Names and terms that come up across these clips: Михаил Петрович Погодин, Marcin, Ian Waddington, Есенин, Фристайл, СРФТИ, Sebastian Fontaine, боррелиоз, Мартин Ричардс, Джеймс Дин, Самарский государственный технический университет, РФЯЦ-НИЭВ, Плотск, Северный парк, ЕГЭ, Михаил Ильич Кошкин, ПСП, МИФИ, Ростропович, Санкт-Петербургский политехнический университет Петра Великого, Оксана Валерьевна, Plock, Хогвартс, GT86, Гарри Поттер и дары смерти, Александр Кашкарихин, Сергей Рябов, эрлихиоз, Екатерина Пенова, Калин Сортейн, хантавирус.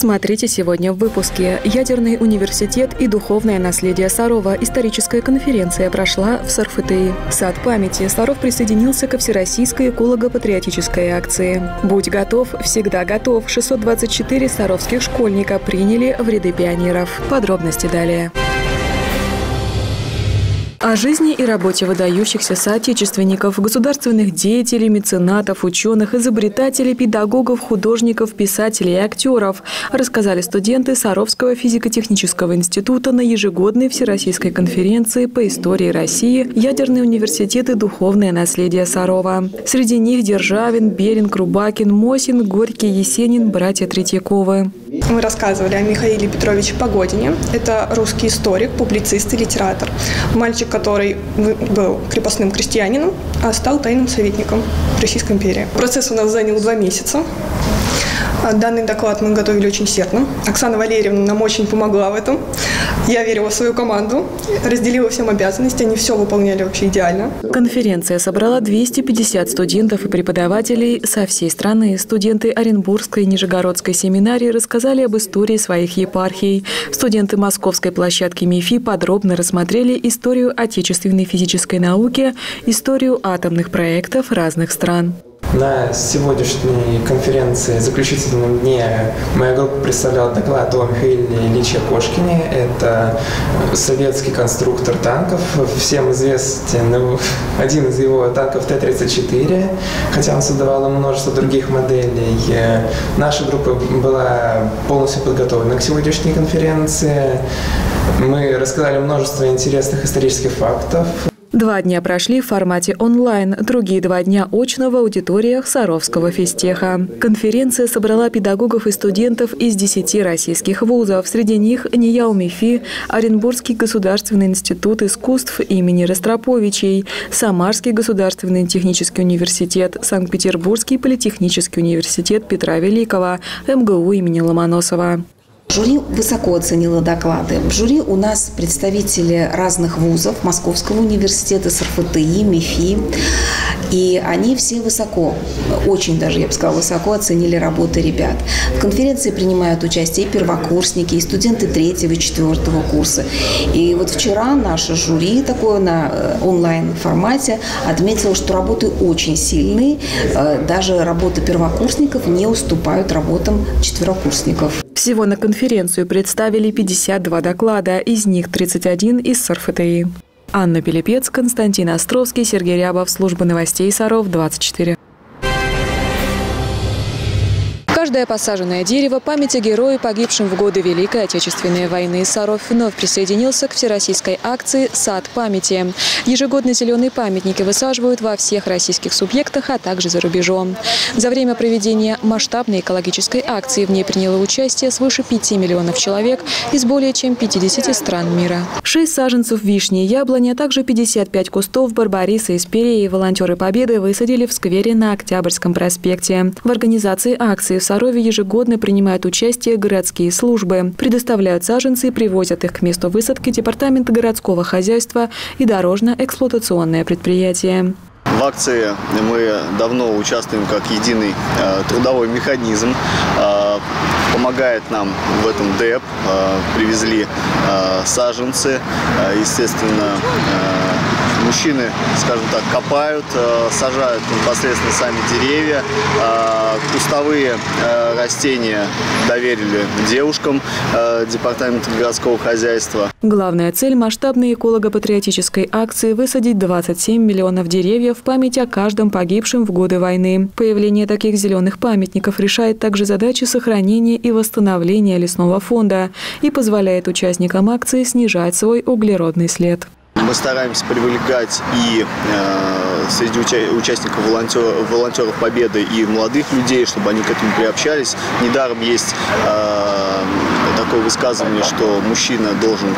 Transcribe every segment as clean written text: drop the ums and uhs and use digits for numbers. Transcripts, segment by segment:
Смотрите сегодня в выпуске. Ядерный университет и духовное наследие Сарова. Историческая конференция прошла в СРФТИ. Сад памяти. Саров присоединился ко всероссийской эколого-патриотической акции. «Будь готов, всегда готов». 624 саровских школьника приняли в ряды пионеров. Подробности далее. О жизни и работе выдающихся соотечественников, государственных деятелей, меценатов, ученых, изобретателей, педагогов, художников, писателей и актеров рассказали студенты Саровского физико-технического института на ежегодной всероссийской конференции по истории России «Ядерный университет и духовное наследие Сарова». Среди них Державин, Беринг, Крупакин, Мосин, Горький, Есенин, братья Третьяковы. Мы рассказывали о Михаиле Петровиче Погодине. Это русский историк, публицист и литератор. Мальчик, который был крепостным крестьянином, а стал тайным советником Российской империи. Процесс у нас занял 2 месяца. Данный доклад мы готовили очень усердно. Оксана Валерьевна нам очень помогла в этом. Я верила в свою команду, разделила всем обязанности, они все выполняли вообще идеально. Конференция собрала 250 студентов и преподавателей со всей страны. Студенты Оренбургской и Нижегородской семинарии рассказали об истории своих епархий. Студенты Московской площадки МИФИ подробно рассмотрели историю отечественной физической науки, историю атомных проектов разных стран. На сегодняшней конференции, заключительном дне, моя группа представляла доклад о Михаиле Ильиче Кошкине. Это советский конструктор танков. Всем известен один из его танков Т-34, хотя он создавал множество других моделей. Наша группа была полностью подготовлена к сегодняшней конференции. Мы рассказали множество интересных исторических фактов. 2 дня прошли в формате онлайн, другие 2 дня очно в аудиториях Саровского физтеха. Конференция собрала педагогов и студентов из 10 российских вузов. Среди них НИЯУМИФИ, Оренбургский государственный институт искусств имени Ростроповичей, Самарский государственный технический университет, Санкт-Петербургский политехнический университет Петра Великого, МГУ имени Ломоносова. Жюри высоко оценило доклады. В жюри у нас представители разных вузов, Московского университета, СРФТИ, МИФИ. И они все высоко, очень даже, я бы сказала, высоко оценили работы ребят. В конференции принимают участие и первокурсники, и студенты 3-го и 4-го курса. И вот вчера наше жюри, такое на онлайн-формате, отметило, что работы очень сильные. Даже работы первокурсников не уступают работам 4-курсников. Всего на конференцию представили 52 доклада, из них 31 из СРФТИ. Анна Пилипец, Константин Островский, Сергей Рябов, служба новостей Саров, 24. Каждое посаженное дерево – память о герое, погибшем в годы Великой Отечественной войны. Саров вновь присоединился к всероссийской акции «Сад памяти». Ежегодно зеленые памятники высаживают во всех российских субъектах, а также за рубежом. За время проведения масштабной экологической акции в ней приняло участие свыше 5 миллионов человек из более чем 50 стран мира. 6 саженцев вишни и яблони, а также 55 кустов барбариса и спиреи волонтеры Победы высадили в сквере на Октябрьском проспекте. В организации акции в Сарове ежегодно принимают участие городские службы, предоставляют саженцы и привозят их к месту высадки департамент городского хозяйства и дорожно-эксплуатационное предприятие. В акции мы давно участвуем как единый трудовой механизм. Помогает нам в этом ДЭП. Привезли саженцы, естественно. Мужчины, скажем так, копают, сажают непосредственно сами деревья. Кустовые растения доверили девушкам департамента городского хозяйства. Главная цель масштабной эколого-патриотической акции – высадить 27 миллионов деревьев в память о каждом погибшем в годы войны. Появление таких зеленых памятников решает также задачи сохранения и восстановления лесного фонда и позволяет участникам акции снижать свой углеродный след. Мы стараемся привлекать и среди участников волонтеров Победы и молодых людей, чтобы они к этому приобщались. Недаром есть такое высказывание, что мужчина должен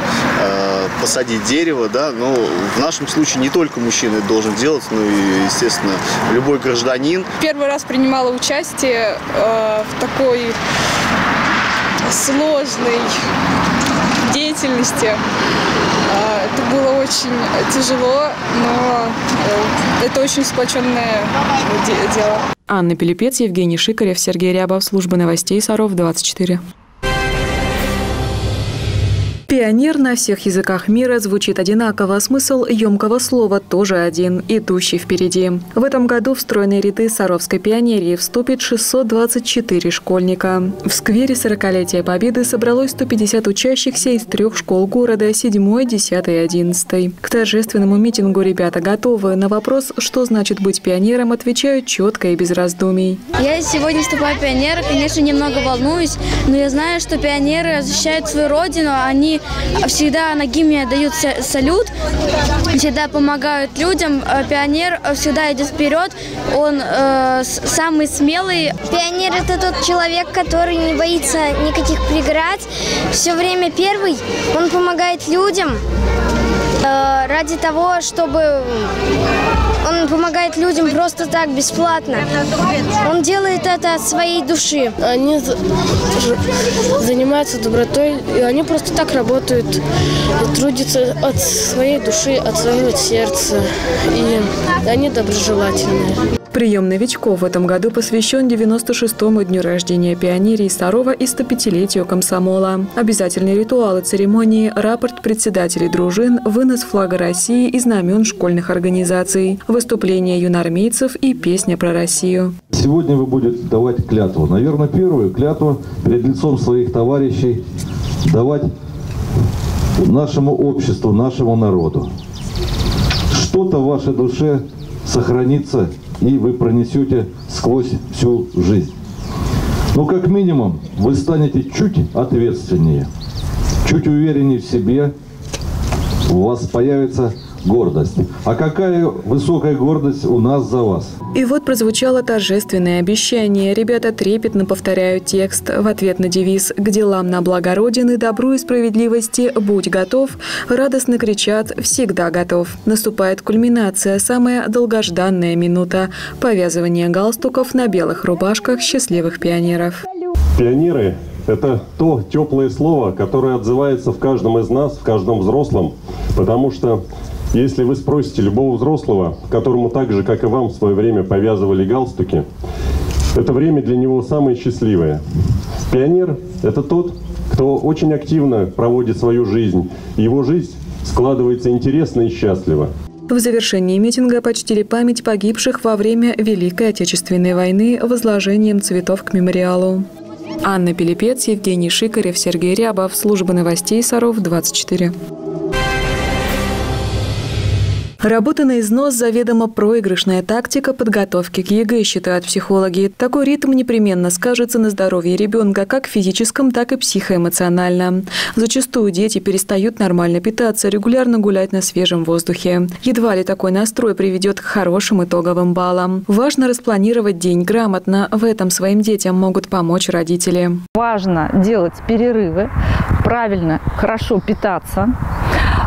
посадить дерево, да, но в нашем случае не только мужчина это должен делать, но и, естественно, любой гражданин. Первый раз принимала участие в такой сложной деятельности. Это было очень тяжело, но это очень сплоченное дело. Анна Пилипец, Евгений Шикарев, Сергей Рябов, служба новостей Саров, 24. Пионер на всех языках мира звучит одинаково, смысл емкого слова тоже один – идущий впереди. В этом году в стройные ряды Саровской пионерии вступит 624 школьника. В сквере 40-летия Победы собралось 150 учащихся из трех школ города – 7, 10 и 11. К торжественному митингу ребята готовы. На вопрос, что значит быть пионером, отвечают четко и без раздумий. Я сегодня вступаю в пионеры, конечно, немного волнуюсь, но я знаю, что пионеры защищают свою родину, они всегда на гимне дают салют, всегда помогают людям. Пионер всегда идет вперед, он самый смелый. Пионер – это тот человек, который не боится никаких преград, все время первый, он помогает людям ради того, чтобы... Он помогает людям просто так, бесплатно. Он делает это от своей души. Они занимаются добротой, и они просто так работают, трудятся от своей души, от своего сердца. И они доброжелательные. Прием новичков в этом году посвящен 96-му дню рождения пионерии Сарова и 105-летию комсомола. Обязательные ритуалы церемонии – рапорт председателей дружин, вынос флага России и знамен школьных организаций, выступление юнармейцев и песня про Россию. Сегодня вы будете давать клятву. Наверное, первую клятву перед лицом своих товарищей давать нашему обществу, нашему народу. Что-то в вашей душе сохранится, и вы пронесете сквозь всю жизнь. Но как минимум вы станете чуть ответственнее, чуть увереннее в себе, у вас появится гордость. А какая высокая гордость у нас за вас? И вот прозвучало торжественное обещание. Ребята трепетно повторяют текст. В ответ на девиз «К делам на благо Родины, добру и справедливости, будь готов» радостно кричат «Всегда готов». Наступает кульминация, самая долгожданная минута – повязывание галстуков на белых рубашках счастливых пионеров. Пионеры – это то теплое слово, которое отзывается в каждом из нас, в каждом взрослом, потому что... Если вы спросите любого взрослого, которому так же, как и вам, в свое время повязывали галстуки, это время для него самое счастливое. Пионер – это тот, кто очень активно проводит свою жизнь. Его жизнь складывается интересно и счастливо. В завершении митинга почтили память погибших во время Великой Отечественной войны возложением цветов к мемориалу. Анна Пилипец, Евгений Шикарев, Сергей Рябов. Служба новостей Саров, 24. Работа на износ – заведомо проигрышная тактика подготовки к ЕГЭ, считают психологи. Такой ритм непременно скажется на здоровье ребенка, как физическом, так и психоэмоционально. Зачастую дети перестают нормально питаться, регулярно гулять на свежем воздухе. Едва ли такой настрой приведет к хорошим итоговым баллам. Важно распланировать день грамотно. В этом своим детям могут помочь родители. Важно делать перерывы, правильно, хорошо питаться,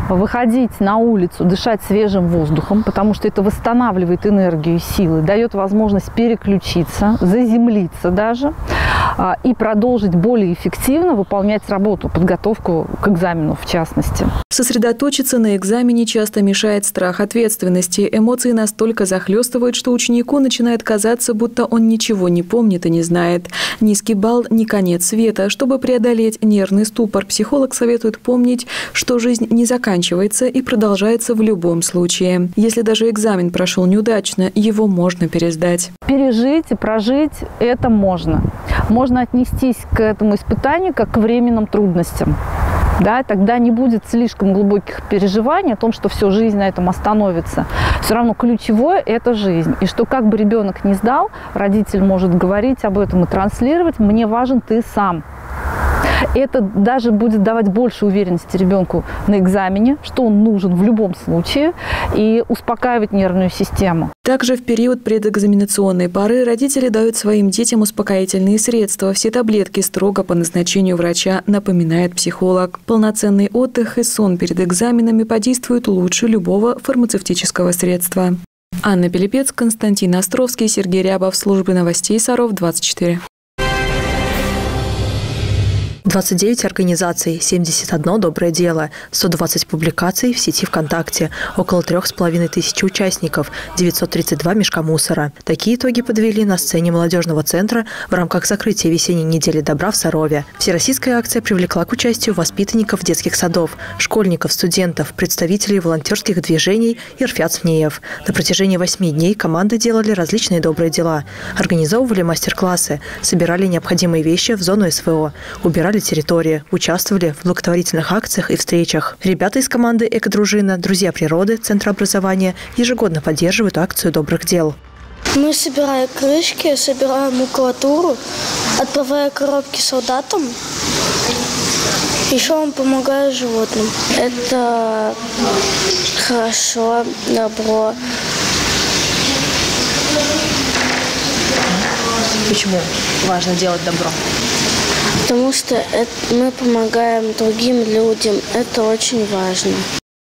выходить на улицу, дышать свежим воздухом, потому что это восстанавливает энергию и силы, дает возможность переключиться, заземлиться даже и продолжить более эффективно выполнять работу, подготовку к экзамену в частности. Сосредоточиться на экзамене часто мешает страх ответственности. Эмоции настолько захлестывают, что ученику начинает казаться, будто он ничего не помнит и не знает. Низкий балл – не конец света. Чтобы преодолеть нервный ступор, психолог советует помнить, что жизнь не заканчивается и продолжается в любом случае. Если даже экзамен прошел неудачно, его можно пересдать. Пережить и прожить – это можно. Можно отнестись к этому испытанию как к временным трудностям. Да, тогда не будет слишком глубоких переживаний о том, что всю жизнь на этом остановится. Все равно ключевое – это жизнь. И что как бы ребенок не сдал, родитель может говорить об этом и транслировать «мне важен ты сам». Это даже будет давать больше уверенности ребенку на экзамене, что он нужен в любом случае, и успокаивать нервную систему. Также в период предэкзаменационной поры родители дают своим детям успокоительные средства. Все таблетки строго по назначению врача, напоминает психолог. Полноценный отдых и сон перед экзаменами подействуют лучше любого фармацевтического средства. Анна Пилипец, Константин Островский, Сергей Рябов. Служба новостей Саров, 24. 29 организаций, 71 доброе дело, 120 публикаций в сети ВКонтакте, около 3500 участников, 932 мешка мусора. Такие итоги подвели на сцене молодежного центра в рамках закрытия весенней недели добра в Сарове. Всероссийская акция привлекла к участию воспитанников детских садов, школьников, студентов, представителей волонтерских движений и РФЯЦ-НИЭВ. На протяжении 8 дней команды делали различные добрые дела. Организовывали мастер-классы, собирали необходимые вещи в зону СВО, убирали территории, участвовали в благотворительных акциях и встречах. Ребята из команды «Экодружина», «Друзья природы», Центра образования ежегодно поддерживают акцию добрых дел. Мы собираем крышки, собираем макулатуру, отправляем коробки солдатам. Еще он помогает животным. Это хорошо, добро. Почему важно делать добро? Потому что мы помогаем другим людям. Это очень важно.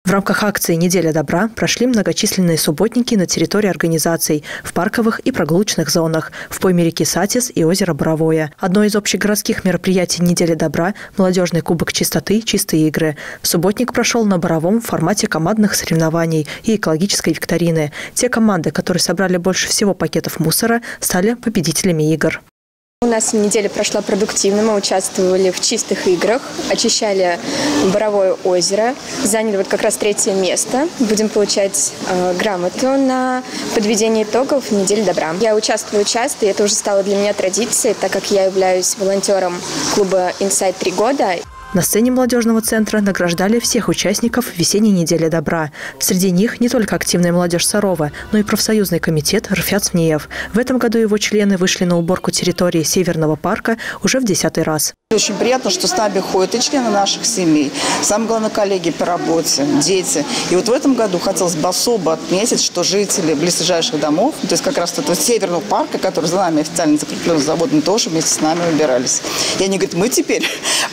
В рамках акции «Неделя добра» прошли многочисленные субботники на территории организаций, в парковых и прогулочных зонах, в пойме реки Сатис и озера Боровое. Одно из общегородских мероприятий «Неделя добра» – молодежный кубок чистоты «Чистые игры». Субботник прошел на Боровом в формате командных соревнований и экологической викторины. Те команды, которые собрали больше всего пакетов мусора, стали победителями игр. У нас неделя прошла продуктивно, мы участвовали в чистых играх, очищали Боровое озеро, заняли вот как раз 3-е место. Будем получать грамоту на подведение итогов недели добра. Я участвую часто, и это уже стало для меня традицией, так как я являюсь волонтером клуба «Инсайд 3 года». На сцене молодежного центра награждали всех участников весенней недели добра. Среди них не только активная молодежь Сарова, но и профсоюзный комитет РФЯЦ-НИЭВ. В этом году его члены вышли на уборку территории Северного парка уже в 10-й раз. Очень приятно, что с нами ходят и члены наших семей. Самое главное, коллеги по работе, дети. И вот в этом году хотелось бы особо отметить, что жители близлежащих домов, то есть как раз этого Северного парка, который за нами официально закреплен заводом, тоже вместе с нами убирались. И они говорят, мы теперь,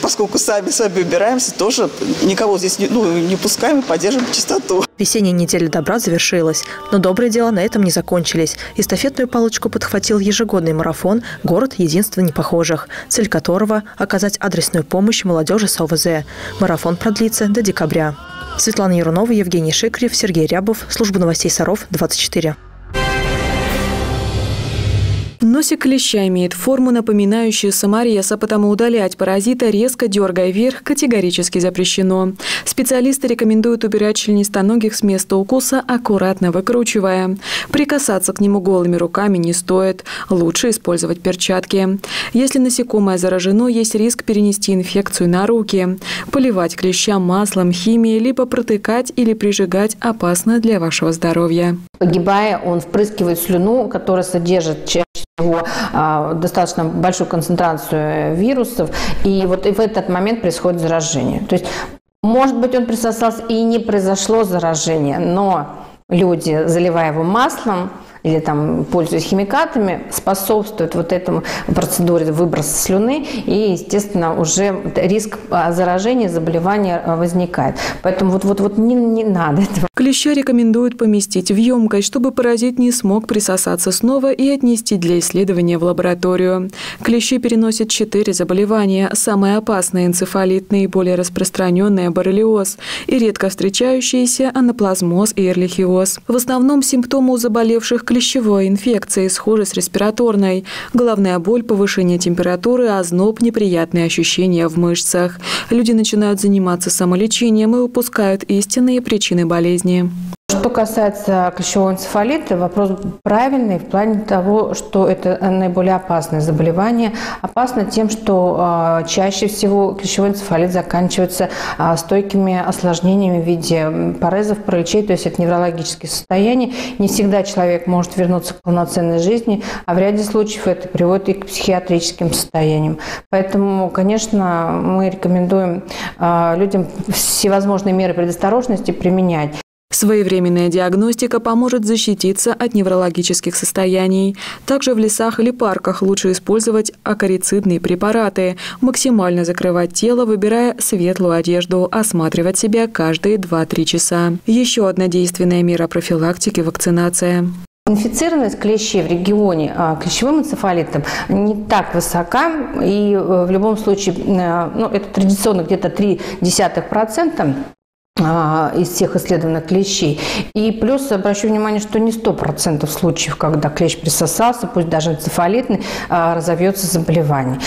поскольку сами убираемся, тоже никого здесь не пускаем и поддерживаем чистоту. Весенняя неделя добра завершилась, но добрые дела на этом не закончились. Эстафетную палочку подхватил ежегодный марафон «Город единства непохожих», цель которого – оказать адресную помощь молодежи с ОВЗ. Марафон продлится до декабря. Светлана Ярунова, Евгений Шикарев, Сергей Рябов. Служба новостей Саров, 24. Носик клеща имеет форму, напоминающую саморез, а потому удалять паразита, резко дергая вверх, категорически запрещено. Специалисты рекомендуют убирать членистоногих с места укуса, аккуратно выкручивая. Прикасаться к нему голыми руками не стоит. Лучше использовать перчатки. Если насекомое заражено, есть риск перенести инфекцию на руки. Поливать клеща маслом, химией, либо протыкать или прижигать опасно для вашего здоровья. Погибая, он впрыскивает слюну, которая содержит достаточно большую концентрацию вирусов, и вот в этот момент происходит заражение. То есть, может быть, он присосался и не произошло заражение, но люди, заливая его маслом или там, пользуясь химикатами, способствуют вот этому процедуре выброса слюны, и, естественно, уже риск заражения, заболевания возникает. Поэтому не надо этого. Клеща рекомендуют поместить в емкость, чтобы паразит не смог присосаться снова и отнести для исследования в лабораторию. Клещи переносят 4 заболевания. Самое опасное – энцефалит, наиболее распространенное – боррелиоз, и редко встречающиеся – анаплазмоз и эрлихиоз. В основном симптомы у заболевших клещевой инфекции схожи с респираторной. Головная боль, повышение температуры, озноб, неприятные ощущения в мышцах. Люди начинают заниматься самолечением и упускают истинные причины болезни. Что касается клещевого энцефалита, вопрос правильный в плане того, что это наиболее опасное заболевание. Опасно тем, что чаще всего клещевой энцефалит заканчивается стойкими осложнениями в виде порезов, параличей, то есть это неврологические состояния. Не всегда человек может вернуться к полноценной жизни, а в ряде случаев это приводит и к психиатрическим состояниям. Поэтому, конечно, мы рекомендуем людям всевозможные меры предосторожности применять. Своевременная диагностика поможет защититься от неврологических состояний. Также в лесах или парках лучше использовать акарицидные препараты, максимально закрывать тело, выбирая светлую одежду, осматривать себя каждые 2-3 часа. Еще одна действенная мера профилактики – вакцинация. Инфицированность клещей в регионе клещевым энцефалитом не так высока, и в любом случае, ну, это традиционно где-то 0,3% из всех исследованных клещей. И плюс обращу внимание, что не 100% случаев, когда клещ присосался, пусть даже энцефалитный, разовьется заболевание.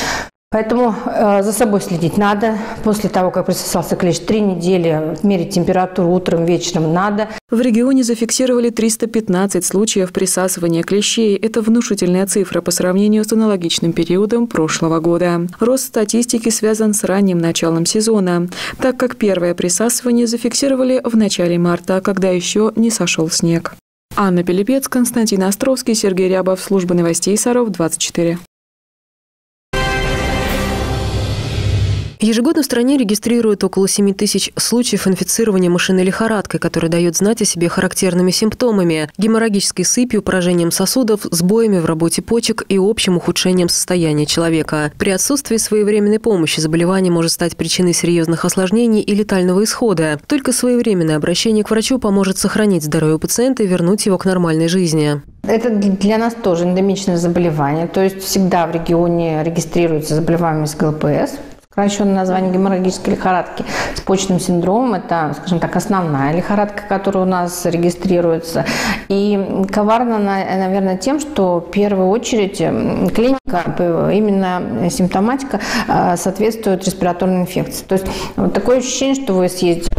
Поэтому за собой следить надо. После того, как присосался клещ, 3 недели мерить температуру утром, вечером надо. В регионе зафиксировали 315 случаев присасывания клещей. Это внушительная цифра по сравнению с аналогичным периодом прошлого года. Рост статистики связан с ранним началом сезона, так как первое присасывание зафиксировали в начале марта, когда еще не сошел снег. Анна Пилипец, Константин Островский, Сергей Рябов. Служба новостей Саров-24. Ежегодно в стране регистрируют около 7 000 случаев инфицирования мышиной лихорадкой, которая дает знать о себе характерными симптомами – геморрагической сыпью, поражением сосудов, сбоями в работе почек и общим ухудшением состояния человека. При отсутствии своевременной помощи заболевание может стать причиной серьезных осложнений и летального исхода. Только своевременное обращение к врачу поможет сохранить здоровье пациента и вернуть его к нормальной жизни. Это для нас тоже эндемичное заболевание, то есть всегда в регионе регистрируется заболеваемость ГЛПС. Сокращенное название геморрагической лихорадки с почечным синдромом. Это, скажем так, основная лихорадка, которая у нас регистрируется. И коварна, наверное, тем, что в первую очередь клиника, именно симптоматика соответствует респираторной инфекции. То есть вот такое ощущение, что вы съездите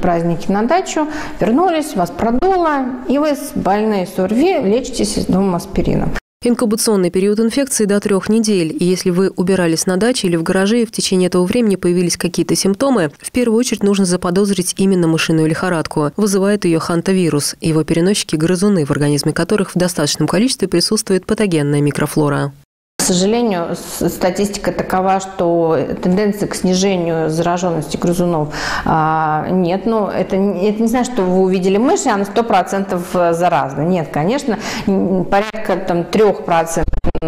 праздники на дачу, вернулись, вас продуло, и вы с больной СОРВИ лечитесь дома аспирином. Инкубационный период инфекции до 3 недель. И если вы убирались на даче или в гараже и в течение этого времени появились какие-то симптомы, в первую очередь нужно заподозрить именно мышиную лихорадку. Вызывает ее хантавирус, его переносчики – грызуны, в организме которых в достаточном количестве присутствует патогенная микрофлора. К сожалению, статистика такова, что тенденции к снижению зараженности грызунов нет. Но это не значит, что вы увидели мышь, и она 100% заразна. Нет, конечно, порядка 3%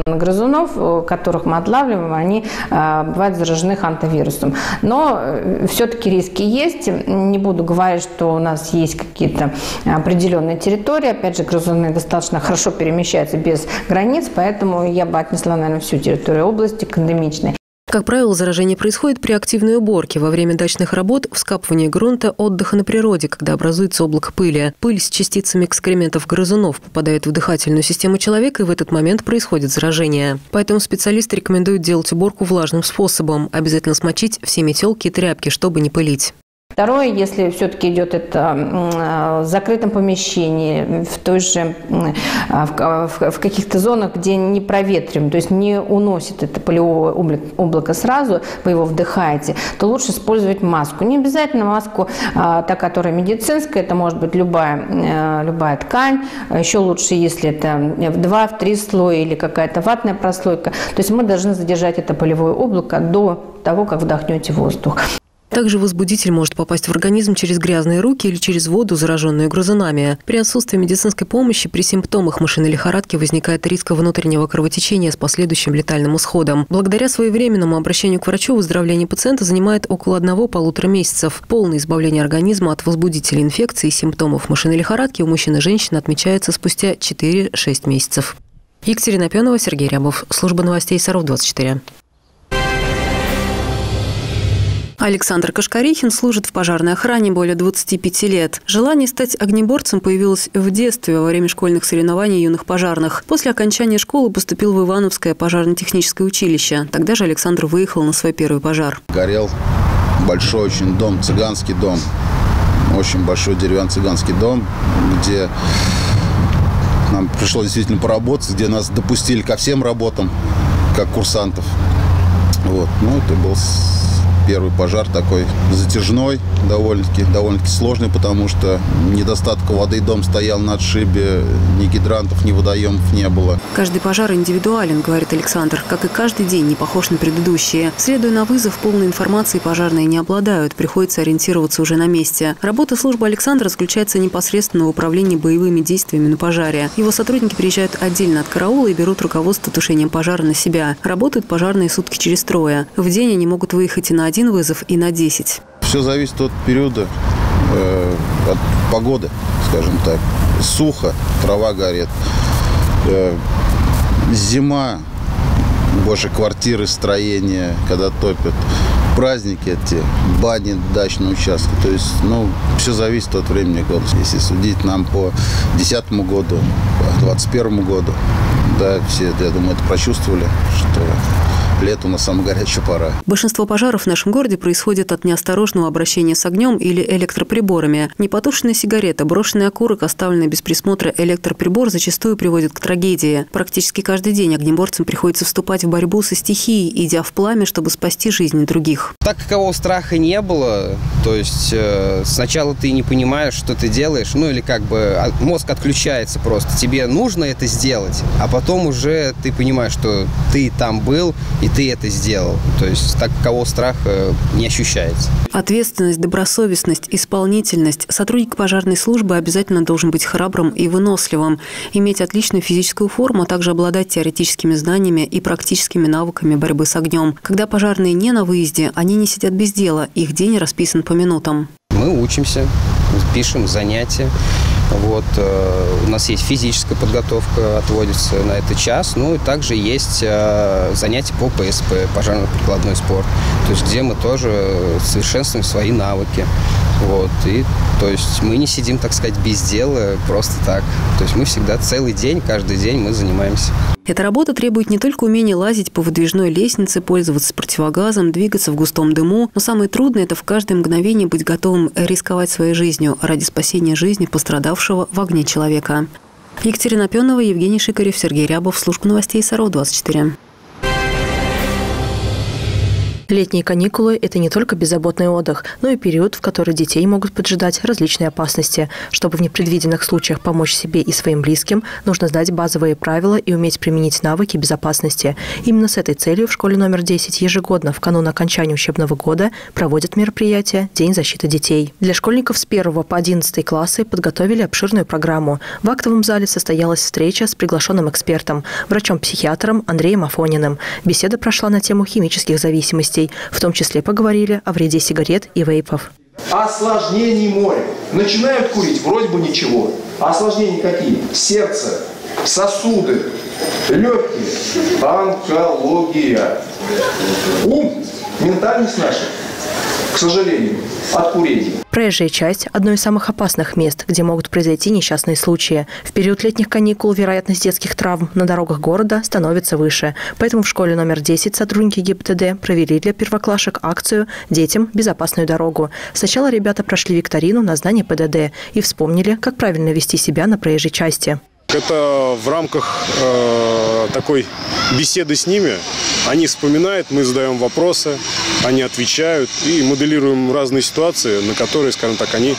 грызунов, которых мы отлавливаем, они бывают заражены хантавирусом. Но все-таки риски есть. Не буду говорить, что у нас есть какие-то определенные территории. Опять же, грызуны достаточно хорошо перемещаются без границ, поэтому я бы отнесла, наверное, всю территорию области к эндемичной. Как правило, заражение происходит при активной уборке, во время дачных работ, вскапывания грунта, отдыха на природе, когда образуется облако пыли. Пыль с частицами экскрементов грызунов попадает в дыхательную систему человека, и в этот момент происходит заражение. Поэтому специалисты рекомендуют делать уборку влажным способом. Обязательно смочить все метелки и тряпки, чтобы не пылить. Второе, если все-таки идет это в закрытом помещении, в каких-то зонах, где не проветриваем, то есть не уносит это пылевое облако сразу, вы его вдыхаете, то лучше использовать маску. Не обязательно маску, та, которая медицинская, это может быть любая ткань. Еще лучше, если это в 2-3 слоя или какая-то ватная прослойка. То есть мы должны задержать это пылевое облако до того, как вдохнете воздух. Также возбудитель может попасть в организм через грязные руки или через воду, зараженную грызунами. При отсутствии медицинской помощи при симптомах мышиной лихорадки возникает риск внутреннего кровотечения с последующим летальным исходом. Благодаря своевременному обращению к врачу выздоровление пациента занимает около 1–1,5 месяцев. Полное избавление организма от возбудителя инфекции и симптомов мышиной лихорадки у мужчин и женщин отмечается спустя 4–6 месяцев. Екатерина Пенова, Сергей Рябов. Служба новостей Саров-24. Александр Кашкарихин служит в пожарной охране более 25 лет. Желание стать огнеборцем появилось в детстве, во время школьных соревнований юных пожарных. После окончания школы поступил в Ивановское пожарно-техническое училище. Тогда же Александр выехал на свой первый пожар. Горел большой очень дом, цыганский дом. Очень большой деревянно-цыганский дом, где нам пришлось действительно поработать, где нас допустили ко всем работам, как курсантов. Вот. Ну, это был... первый пожар такой затяжной, довольно-таки сложный, потому что недостатка воды дом стоял на отшибе, ни гидрантов, ни водоемов не было. Каждый пожар индивидуален, говорит Александр, как и каждый день не похож на предыдущие. Следуя на вызов, полной информации пожарные не обладают, приходится ориентироваться уже на месте. Работа службы Александра заключается непосредственно в управлении боевыми действиями на пожаре. Его сотрудники приезжают отдельно от караула и берут руководство тушением пожара на себя. Работают пожарные сутки через трое. В день они могут выехать и на один вызов, и на 10. Все зависит от периода от погоды, скажем так. Сухо, трава горит. Зима, больше квартиры, строения, когда топят. Праздники эти, бани, дачные участки. То есть, ну, все зависит от времени года. Если судить нам по 2010 году, по 2021 году, да, все, я думаю, это прочувствовали, что... лето у нас самая горячая пора. Большинство пожаров в нашем городе происходит от неосторожного обращения с огнем или электроприборами. Непотушенная сигарета, брошенный окурок, оставленный без присмотра электроприбор зачастую приводит к трагедии. Практически каждый день огнеборцам приходится вступать в борьбу со стихией, идя в пламя, чтобы спасти жизни других. Так какого страха не было, то есть сначала ты не понимаешь, что ты делаешь, ну или как бы мозг отключается просто. Тебе нужно это сделать, а потом уже ты понимаешь, что ты там был и ты это сделал. То есть так кого страх не ощущается. Ответственность, добросовестность, исполнительность. Сотрудник пожарной службы обязательно должен быть храбрым и выносливым, иметь отличную физическую форму, а также обладать теоретическими знаниями и практическими навыками борьбы с огнем. Когда пожарные не на выезде, они не сидят без дела, их день расписан по минутам. Мы учимся, пишем занятия. Вот, у нас есть физическая подготовка, отводится на это час. Ну и также есть занятия по ПСП, пожарно-прикладной спорт, то есть где мы тоже совершенствуем свои навыки. Вот, и, то есть мы не сидим, так сказать, без дела, просто так. То есть мы всегда целый день, каждый день мы занимаемся. Эта работа требует не только умения лазить по выдвижной лестнице, пользоваться противогазом, двигаться в густом дыму, но самое трудное – это в каждое мгновение быть готовым рисковать своей жизнью ради спасения жизни пострадавшего в огне человека. Екатерина Пенова, Евгений Шикарев, Сергей Рябов, служба новостей Саров-24. Летние каникулы – это не только беззаботный отдых, но и период, в который детей могут поджидать различные опасности. Чтобы в непредвиденных случаях помочь себе и своим близким, нужно знать базовые правила и уметь применить навыки безопасности. Именно с этой целью в школе номер 10 ежегодно в канун окончания учебного года проводят мероприятие «День защиты детей». Для школьников с 1 по 11 классы подготовили обширную программу. В актовом зале состоялась встреча с приглашенным экспертом, врачом-психиатром Андреем Афониным. Беседа прошла на тему химических зависимостей. В том числе поговорили о вреде сигарет и вейпов. Осложнений море. Начинают курить, вроде бы ничего. А осложнения какие? Сердце, сосуды, легкие, онкология. Ум, ментальность наша, к сожалению, от курения. Проезжая часть – одно из самых опасных мест, где могут произойти несчастные случаи. В период летних каникул вероятность детских травм на дорогах города становится выше. Поэтому в школе номер 10 сотрудники ГИБДД провели для первоклашек акцию «Детям безопасную дорогу». Сначала ребята прошли викторину на знание ПДД и вспомнили, как правильно вести себя на проезжей части. Это в рамках такой беседы с ними. Они вспоминают, мы задаем вопросы, они отвечают и моделируем разные ситуации, на которые, скажем так, они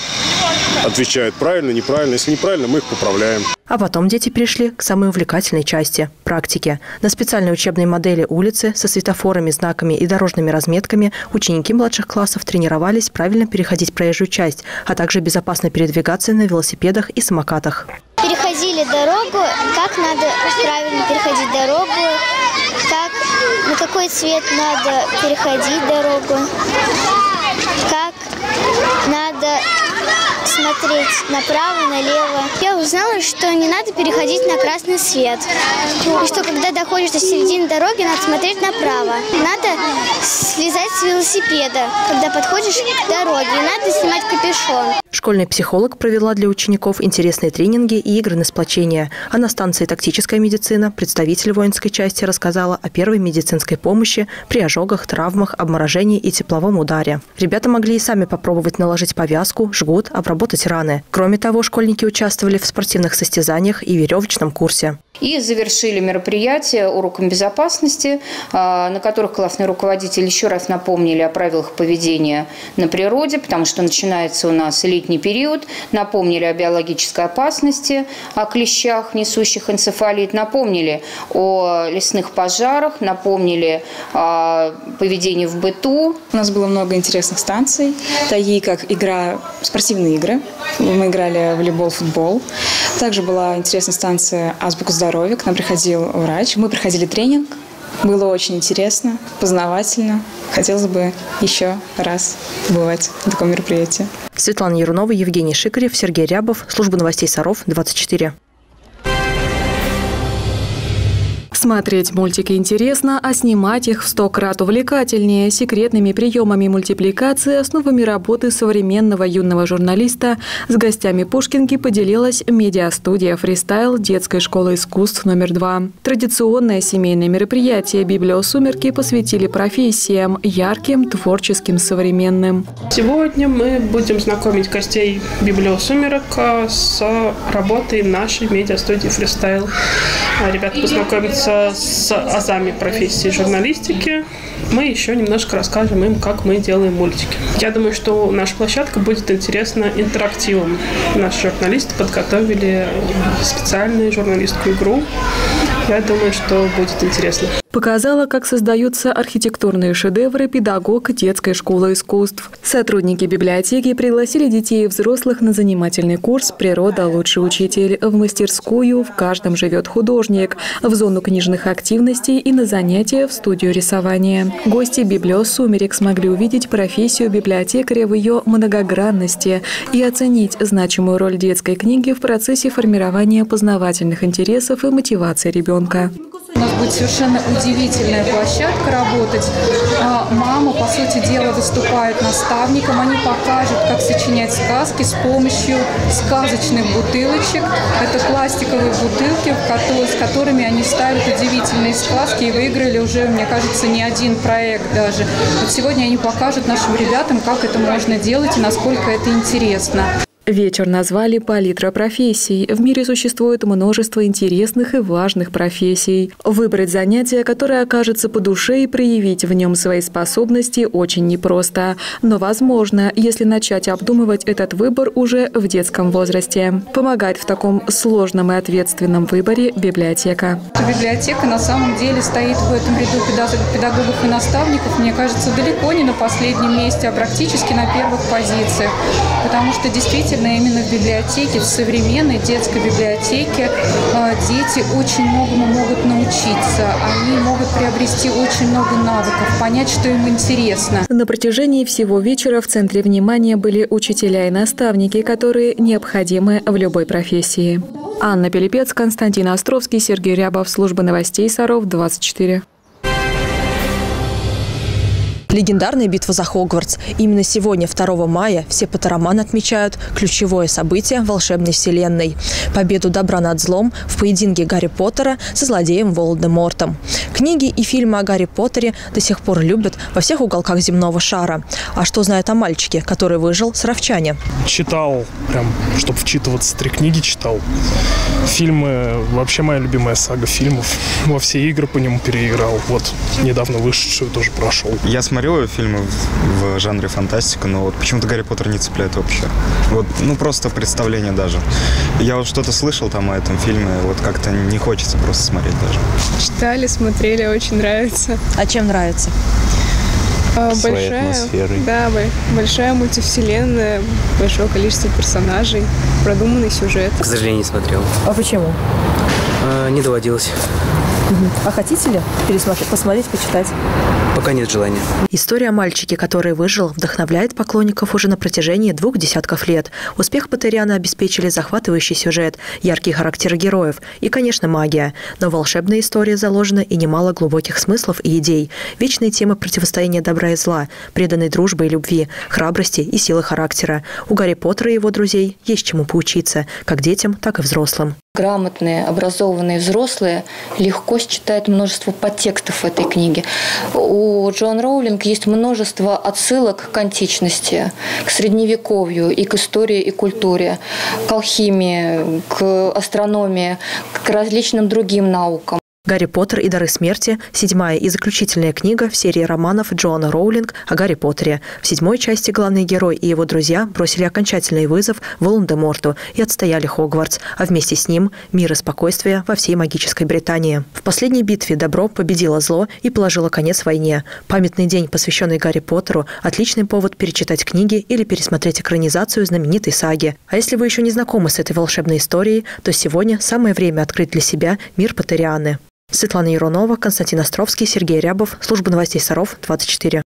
отвечают правильно, неправильно. Если неправильно, мы их поправляем. А потом дети перешли к самой увлекательной части – практике. На специальной учебной модели улицы со светофорами, знаками и дорожными разметками ученики младших классов тренировались правильно переходить проезжую часть, а также безопасно передвигаться на велосипедах и самокатах. Переходили дорогу, как надо правильно переходить дорогу, как, на какой цвет надо переходить дорогу, как надо смотреть направо, налево. Я узнала, что не надо переходить на красный свет. И что когда доходишь до середины дороги, надо смотреть направо. Надо слезать с велосипеда, когда подходишь к дороге. И надо снимать капюшон. Школьный психолог провела для учеников интересные тренинги и игры на сплочение. А на станции «Тактическая медицина» представитель воинской части рассказала о первой медицинской помощи при ожогах, травмах, обморожении и тепловом ударе. Ребята могли и сами попробовать наложить повязку, жгут, обработать раны. Кроме того, школьники участвовали в спортивных состязаниях и веревочном курсе. И завершили мероприятие уроком безопасности, на которых классные руководители еще раз напомнили о правилах поведения на природе, потому что начинается у нас летний период, напомнили о биологической опасности, о клещах, несущих энцефалит, напомнили о лесных пожарах, напомнили о поведении в быту. У нас было много интересных станций, такие как игра, спортивные игры, мы играли в волейбол, футбол. Также была интересная станция «Азбука здоровья», к нам приходил врач. Мы проходили тренинг, было очень интересно, познавательно. Хотелось бы еще раз побывать на таком мероприятии. Светлана Ярунова, Евгений Шикарев, Сергей Рябов. Служба новостей Саров, 24. Смотреть мультики интересно, а снимать их в 100 крат увлекательнее. Секретными приемами мультипликации, основами работы современного юного журналиста с гостями Пушкинки поделилась медиастудия «Фристайл» детской школы искусств №2. Традиционное семейное мероприятие «Библиосумерки» посвятили профессиям – ярким, творческим, современным. Сегодня мы будем знакомить гостей «Библиосумерок» с работой нашей медиастудии «Фристайл». Ребята познакомятся с азами профессии журналистики. Мы еще немножко расскажем им, как мы делаем мультики. Я думаю, что наша площадка будет интересна интерактивом. Наши журналисты подготовили специальную журналистскую игру. Я думаю, что будет интересно. Показала, как создаются архитектурные шедевры педагог детской школы искусств. Сотрудники библиотеки пригласили детей и взрослых на занимательный курс «Природа – лучший учитель». В мастерскую «В каждом живет художник», в зону книжных активностей и на занятия в студию рисования. Гости «Библиосумерек» смогли увидеть профессию библиотекаря в ее многогранности и оценить значимую роль детской книги в процессе формирования познавательных интересов и мотивации ребенка. У нас будет совершенно удивительная площадка работать. Мама, по сути дела, выступает наставником. Они покажут, как сочинять сказки с помощью сказочных бутылочек. Это пластиковые бутылки, с которыми они ставят удивительные сказки и выиграли уже, мне кажется, не один проект даже. Вот сегодня они покажут нашим ребятам, как это можно делать и насколько это интересно. Вечер назвали «Палитра профессий». В мире существует множество интересных и важных профессий. Выбрать занятие, которое окажется по душе, и проявить в нем свои способности очень непросто. Но возможно, если начать обдумывать этот выбор уже в детском возрасте. Помогает в таком сложном и ответственном выборе библиотека. Библиотека на самом деле стоит в этом ряду педагогов и наставников, мне кажется, далеко не на последнем месте, а практически на первых позициях. Потому что действительно именно в библиотеке, в современной детской библиотеке дети очень многому могут научиться. Они могут приобрести очень много навыков, понять, что им интересно. На протяжении всего вечера в центре внимания были учителя и наставники, которые необходимы в любой профессии. Анна Пилипец, Константин Островский, Сергей Рябов. Служба новостей Саров, 24. Легендарная битва за Хогвартс. Именно сегодня, 2 мая, все патероман отмечают ключевое событие волшебной вселенной – победу добра над злом в поединке Гарри Поттера со злодеем Волдемортом. Книги и фильмы о Гарри Поттере до сих пор любят во всех уголках земного шара. А что знают о мальчике, который выжил, саровчане? Читал, прям, чтобы вчитываться, 3 книги читал. Фильмы – вообще моя любимая сага фильмов. Во все игры по нему переиграл. Вот, недавно вышедшую тоже прошел. Я смотрел фильмы в жанре фантастика, но вот почему-то Гарри Поттер не цепляет вообще. Вот, ну, просто представление даже. Я вот что-то слышал там о этом фильме, вот как-то не хочется просто смотреть даже. Читали, смотрели, очень нравится. А чем нравится? Большая, да, большая мультивселенная, большое количество персонажей, продуманный сюжет. К сожалению, не смотрел. А почему? Не доводилось. А хотите ли пересмотреть, посмотреть, почитать? Пока нет желания. История о мальчике, который выжил, вдохновляет поклонников уже на протяжении 2 десятков лет. Успех Поттериана обеспечили захватывающий сюжет, яркий характер героев и, конечно, магия. Но в волшебной истории заложено и немало глубоких смыслов и идей. Вечные темы противостояния добра и зла, преданной дружбы и любви, храбрости и силы характера. У Гарри Поттера и его друзей есть чему поучиться, как детям, так и взрослым. Грамотные, образованные взрослые легко считают множество подтекстов в этой книге. У Джоан Роулинг есть множество отсылок к античности, к средневековью и к истории и культуре, к алхимии, к астрономии, к различным другим наукам. «Гарри Поттер и дары смерти» – 7-я и заключительная книга в серии романов Джоан Роулинг о Гарри Поттере. В 7-й части главный герой и его друзья бросили окончательный вызов Волан-де-Морту и отстояли Хогвартс, а вместе с ним – мир и спокойствие во всей магической Британии. В последней битве добро победило зло и положило конец войне. Памятный день, посвященный Гарри Поттеру – отличный повод перечитать книги или пересмотреть экранизацию знаменитой саги. А если вы еще не знакомы с этой волшебной историей, то сегодня самое время открыть для себя мир Поттерианы. Светлана Ярунова, Константин Островский, Сергей Рябов. Служба новостей Саров, 24.